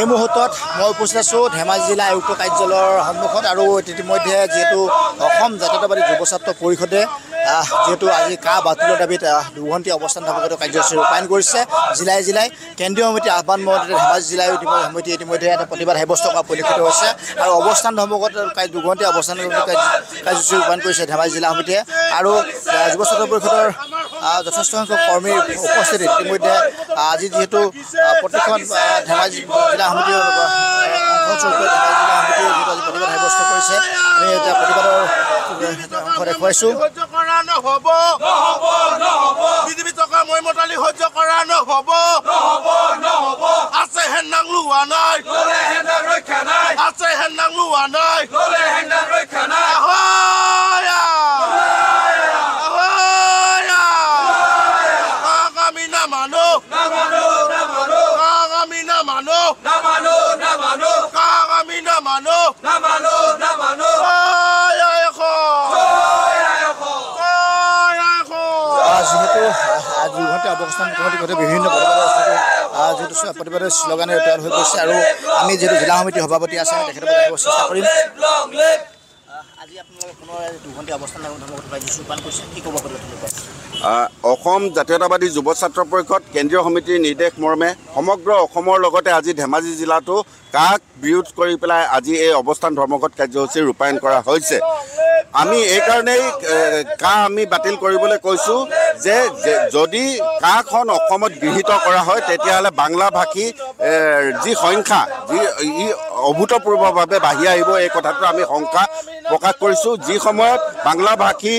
এই মুহূৰ্তত মই উপস্থিত আছো ধেমাজি জিলা আয়ুক্ত কাৰ্যালয়ৰ সন্মুখত আৰু ইতিমধ্যে যেহেতু অসম জাতীয়তাবাদী যুৱ ছাত্ৰ পৰিষদে যেহেতু আজি কা বাতিলৰ দাবীত 2 ঘণ্টা অৱস্থান ধৰ্মঘটৰ কাৰ্যসূচী ৰূপায়ণ কৰিছে। জিলাই জিলাই কেন্দ্ৰীয় সমিতি আহ্বান মতে ধেমাজি জিলা আয়ুক্ত সমিতি ইতিমধ্যে এটা প্ৰতিবাদ সাব্যস্ত কৰা পৰিলক্ষিত হৈছে আৰু অৱস্থান ধৰ্মঘটৰ প্ৰায় 2 ঘণ্টা অৱস্থান কাৰ্যসূচী ৰূপায়ণ কৰিছে ধেমাজি জিলা সমিতিয়ে। আৰু যুৱ ছাত্ৰ পৰিষদৰ যথেষ্ট সংখ্যক কৰ্মীৰ উপস্থিতিত ইতিমধ্যে আজি যেহেতু প্ৰতিখন ধেমাজি জিলা সমিতিৰ অংশস্বৰূপে ধেমাজি জিলা সমিতিয়ে যিটো আজি প্ৰতিবাদ সাব্যস্ত কৰিছে, আমি এতিয়া প্ৰতিবাদৰ অংশ দেখুৱাইছোঁ। যেহেতু 2 ঘণ্টা অৱস্থান কৰোঁতে বিভিন্ন যিটো প্ৰতিবাদৰ শ্লোগানে তৈয়াৰ হৈ গৈছে আৰু আমি যিহেতু জিলা সমিতিৰ সভাপতি আছে তেখেতক চেষ্টা কৰিম। আজি আপোনালোকে পুনৰ 2 ঘণ্টা অৱস্থান ধৰ্মঘটৰ কাৰ্যসূচী ৰূপায়ণ কৰিছে, কি ক'ব অসম জাতীয়তাবাদী যুৱ ছাত্ৰ পৰিষদ কেন্দ্ৰীয় সমিতিৰ নিৰ্দেশ মৰ্মে সমগ্ৰ অসমৰ লগতে আজি ধেমাজি জিলাতো কাক বিৰোধ কৰি পেলাই আজি এই অৱস্থান ধৰ্মঘট কাৰ্যসূচী ৰূপায়ণ কৰা হৈছে। আমি এই কাৰণেই কা আমি বাতিল কৰিবলৈ কৈছোঁ যে যদি কাখন অসমত গৃহীত কৰা হয় তেতিয়াহ'লে বাংলা ভাষী যি সংখ্যা যি ই অভূতপূৰ্বভাৱে বাঢ়ি আহিব, এই কথাটো আমি শংকা প্ৰকাশ কৰিছোঁ। যি সময়ত বাংলা ভাষী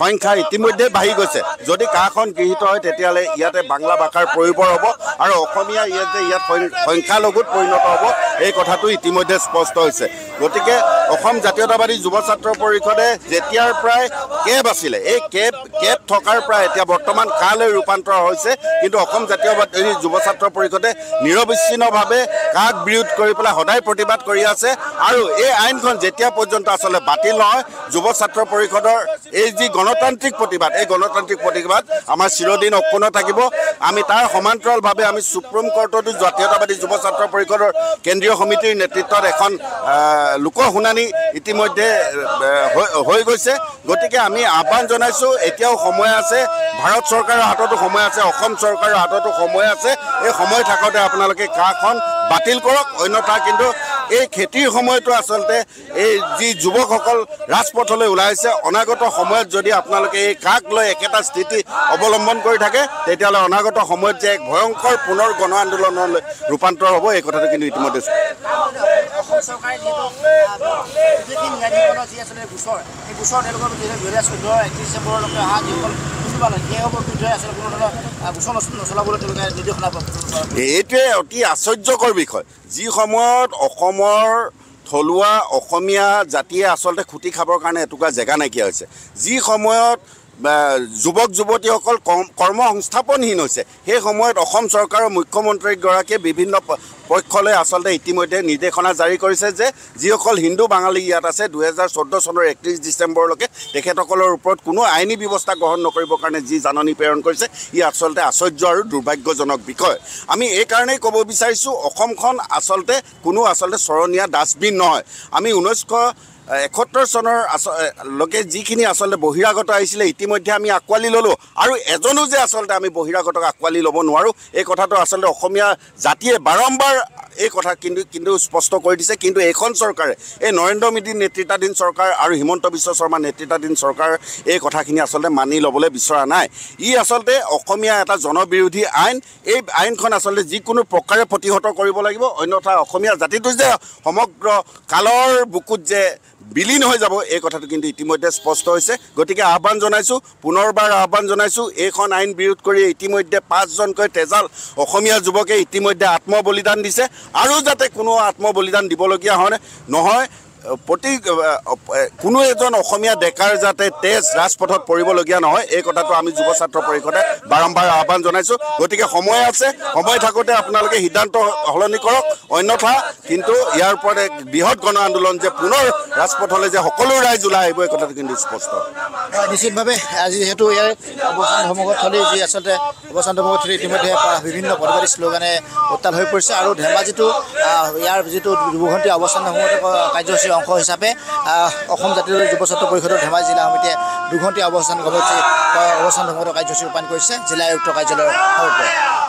সংখ্যা ইতিমধ্যে বাঢ়ি গৈছে, যদি কাখন গৃহীত হয় তেতিয়াহ'লে ইয়াতে বাংলা ভাষাৰ প্ৰয়োগ হ'ব আৰু অসমীয়া ইয়াতে ইয়াত সংখ্যালঘুত পৰিণত হ'ব, এই কথাটো ইতিমধ্যে স্পষ্ট হৈছে। গতিকে অসম জাতীয়তাবাদী যুৱ ছাত্ৰ পৰিষদে যেতিয়াৰ প্ৰায় কেব আছিলে, এই কেব থকাৰ পৰা এতিয়া বৰ্তমান কালৈ ৰূপান্তৰ হৈছে, কিন্তু অসম জাতীয়তাবাদী যুৱ ছাত্ৰ পৰিষদে নিৰবিচ্ছিন্নভাৱে কাক বিৰোধ কৰি পেলাই সদায় প্ৰতিবাদ কৰি আছে আৰু এই আইনখন যেতিয়া পৰ্যন্ত আচলতে বাতিল নহয় যুৱ ছাত্ৰ পৰিষদৰ এই যি গণতান্ত্ৰিক প্ৰতিবাদ, এই গণতান্ত্ৰিক প্ৰতিবাদ আমাৰ চিৰদিন অক্ষুণ্ণ থাকিব। আমি তাৰ সমান্তৰালভাৱে আমি সুপ্ৰিম কোৰ্টতো জাতীয়তাবাদী যুৱ ছাত্ৰ পৰিষদৰ কেন্দ্ৰীয় সমিতিৰ নেতৃত্বত এখন লোক শুনানি ইতিমধ্যে হৈ গৈছে। গতিকে আমি আহ্বান জনাইছোঁ, এতিয়াও সময় আছে, ভাৰত চৰকাৰৰ হাততো সময় আছে, অসম চৰকাৰৰ হাততো সময় আছে। এই সময় থাকোঁতে আপোনালোকে কাখন বাতিল কৰক, অন্যথা কিন্তু এই খেতিৰ সময়তো আচলতে এই যি যুৱকসকল ৰাজপথলৈ ওলাইছে, অনাগত সময়ত যদি আপোনালোকে এই কাক লৈ একেটা স্থিতি অৱলম্বন কৰি থাকে তেতিয়াহ'লে অনাগত সময়ত যে এক ভয়ংকৰ পুনৰ গণ আন্দোলনলৈ ৰূপান্তৰ হ'ব, এই কথাটো কিন্তু ইতিমধ্যে এইটোৱে অতি আশ্চৰ্যকৰ বিষয়। যি সময়ত অসমৰ থলুৱা অসমীয়া জাতিয়ে আচলতে খুটি খাবৰ কাৰণে এটুকুৰা জেগা নাইকিয়া হৈছে, যি সময়ত যুৱক যুৱতীসকল কৰ্মসংস্থাপনহীন হৈছে, সেই সময়ত অসম চৰকাৰৰ মুখ্যমন্ত্ৰীগৰাকীয়ে বিভিন্ন পক্ষলৈ আচলতে ইতিমধ্যে নিৰ্দেশনা জাৰি কৰিছে যে যিসকল হিন্দু বাঙালী ইয়াত আছে 2014 চনৰ 31 ডিচেম্বৰলৈকে তেখেতসকলৰ ওপৰত কোনো আইনী ব্যৱস্থা গ্ৰহণ নকৰিবৰ কাৰণে যি জাননী প্ৰেৰণ কৰিছে, ই আচলতে আশ্চৰ্য আৰু দুৰ্ভাগ্যজনক বিষয়। আমি এই কাৰণেই ক'ব বিচাৰিছোঁ, অসমখন আচলতে কোনো আচলতে চৰণীয়া ডাষ্টবিন নহয়। আমি 1971 চনৰ লৈকে যিখিনি আচলতে বহিৰাগত আহিছিলে ইতিমধ্যে আমি আঁকোৱালি ল'লোঁ আৰু এজনো যে আচলতে আমি বহিৰাগতক আঁকোৱালি ল'ব নোৱাৰোঁ, এই কথাটো আচলতে অসমীয়া জাতিয়ে বাৰম্বাৰ এই কথা কিন্তু স্পষ্ট কৰি দিছে। কিন্তু এইখন চৰকাৰে, এই নৰেন্দ্ৰ মোদী নেতৃত্বাধীন চৰকাৰ আৰু হিমন্ত বিশ্ব শৰ্মা নেতৃত্বাধীন চৰকাৰ এই কথাখিনি আচলতে মানি ল'বলৈ বিচৰা নাই। ই আচলতে অসমীয়া এটা জনবিৰোধী আইন। এই আইনখন আচলতে যিকোনো প্ৰকাৰে প্ৰতিহত কৰিব লাগিব, অন্যথা অসমীয়া জাতিটো যে সমগ্ৰ কালৰ বুকুত যে বিলীন হৈ যাব, এই কথাটো কিন্তু ইতিমধ্যে স্পষ্ট হৈছে। গতিকে আহ্বান জনাইছোঁ, পুনৰবাৰ আহ্বান জনাইছোঁ, এইখন আইন বিৰোধ কৰি ইতিমধ্যে 5জনকৈ তেজাল অসমীয়া যুৱকে ইতিমধ্যে আত্ম বলিদান দিছে আৰু যাতে কোনো আত্ম বলিদান দিবলগীয়া নহয়, কোনো এজন অসমীয়া ডেকাৰ যাতে তেজ ৰাজপথত পৰিবলগীয়া নহয়, এই কথাটো আমি যুৱ ছাত্ৰ পৰিষদে বাৰম্বাৰ আহ্বান জনাইছোঁ। গতিকে সময় আছে, সময় থাকোঁতে আপোনালোকে সিদ্ধান্ত সলনি কৰক, অন্যথা কিন্তু ইয়াৰ ওপৰত এক বৃহৎ গণ আন্দোলন যে পুনৰ ৰাজপথলৈ যে সকলো ৰাইজ ওলাই আহিব, এই কথাটো কিন্তু স্পষ্ট। निश्चितभावे आज जीतु यार अवसान धर्मगतली जी आसलते अवसान धर्मगतली इतिमध्ये विभिन्न परिवार स्लोगने उत्ताल हो परिसे आरो धेमाजी तो यार जीतु दुघंटी अवसान धर्मगत कार्यसूची अंश हिसाबे অসম জাতীয় যুব ছাত্র পৰিষদৰ ধেমাজি জিলা সমিতিয়ে দুঘণ্টীয়া অৱস্থান কৰ্মসূচী অৱস্থান ধৰ্মগত কাৰ্যসূচী ৰূপায়ণ কৰিছে জিলা আয়ুক্ত কাৰ্যালয়ৰ